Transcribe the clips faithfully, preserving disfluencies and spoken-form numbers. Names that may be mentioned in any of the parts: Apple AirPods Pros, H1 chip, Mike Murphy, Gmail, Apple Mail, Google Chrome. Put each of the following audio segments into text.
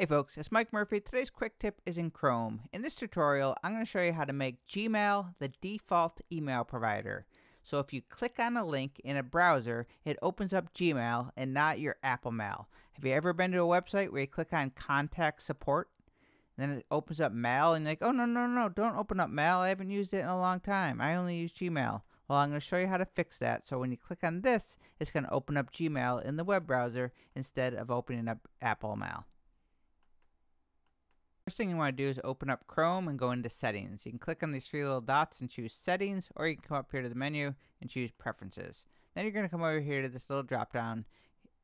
Hey folks, it's Mike Murphy. Today's quick tip is in Chrome. In this tutorial, I'm going to show you how to make Gmail the default email provider. So if you click on a link in a browser, it opens up Gmail and not your Apple Mail. Have you ever been to a website where you click on Contact Support? And then it opens up Mail and you're like, oh no, no, no, don't open up Mail. I haven't used it in a long time. I only use Gmail. Well, I'm going to show you how to fix that. So when you click on this, it's going to open up Gmail in the web browser instead of opening up Apple Mail. First thing you want to do is open up Chrome and go into Settings. You can click on these three little dots and choose Settings, or you can come up here to the menu and choose Preferences. Then you're going to come over here to this little drop down.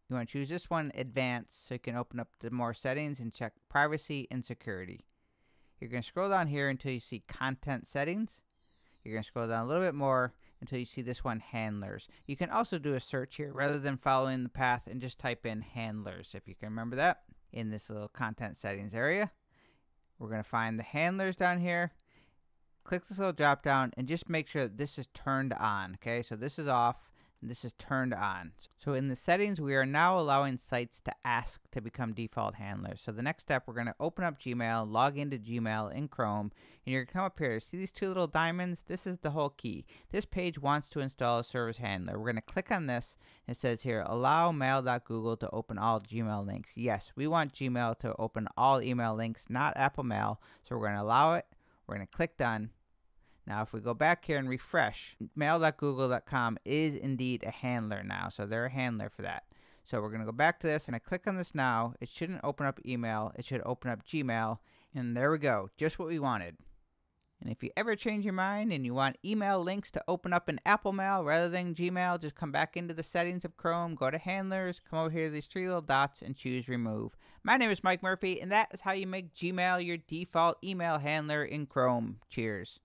You want to choose this one, Advanced, so you can open up to more settings and check Privacy and Security. You're going to scroll down here until you see Content Settings. You're going to scroll down a little bit more until you see this one, Handlers. You can also do a search here rather than following the path and just type in Handlers, if you can remember that, in this little Content Settings area. We're going to find the handlers down here, click this little drop down, and just make sure that this is turned on. Okay, so this is off and this is turned on. So in the settings, we are now allowing sites to ask to become default handlers. So the next step, we're going to open up Gmail, log into Gmail in Chrome, and you're going to come up here. See these two little diamonds? This is the whole key. This page wants to install a service handler. We're going to click on this, and it says here, allow mail dot google to open all Gmail links. Yes, we want Gmail to open all email links, not Apple Mail. So we're going to allow it. We're going to click done. Now, if we go back here and refresh, mail dot google dot com is indeed a handler now. So they're a handler for that. So we're going to go back to this, and I click on this now. It shouldn't open up email. It should open up Gmail. And there we go. Just what we wanted. And if you ever change your mind and you want email links to open up in Apple Mail rather than Gmail, just come back into the settings of Chrome, go to Handlers, come over here to these three little dots, and choose Remove. My name is Mike Murphy, and that is how you make Gmail your default email handler in Chrome. Cheers.